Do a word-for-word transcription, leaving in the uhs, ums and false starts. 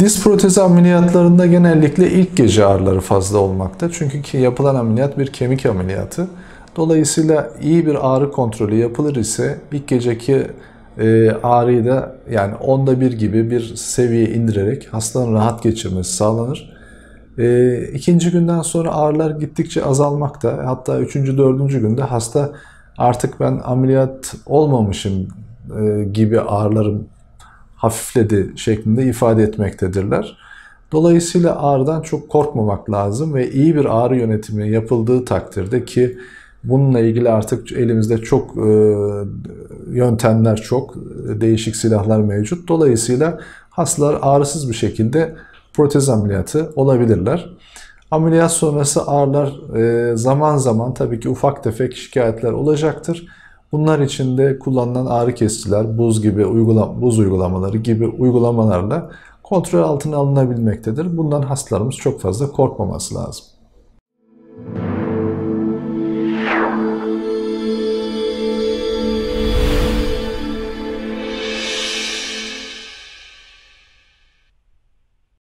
Diz protezi ameliyatlarında genellikle ilk gece ağrıları fazla olmakta. Çünkü ki yapılan ameliyat bir kemik ameliyatı. Dolayısıyla iyi bir ağrı kontrolü yapılır ise ilk geceki ağrıyı da yani onda bir gibi bir seviye indirerek hastanın rahat geçirmesi sağlanır. E, ikinci günden sonra ağrılar gittikçe azalmakta. Hatta üçüncü, dördüncü günde hasta artık ben ameliyat olmamışım e, gibi ağrılarım hafifledi şeklinde ifade etmektedirler. Dolayısıyla ağrıdan çok korkmamak lazım ve iyi bir ağrı yönetimi yapıldığı takdirde ki bununla ilgili artık elimizde çok e, yöntemler çok, değişik silahlar mevcut. Dolayısıyla hastalar ağrısız bir şekilde protez ameliyatı olabilirler. Ameliyat sonrası ağrılar e, zaman zaman tabii ki ufak tefek şikayetler olacaktır. Bunlar için de kullanılan ağrı kesiciler, buz gibi uygulam buz uygulamaları gibi uygulamalarla kontrol altına alınabilmektedir. Bundan hastalarımız çok fazla korkmaması lazım.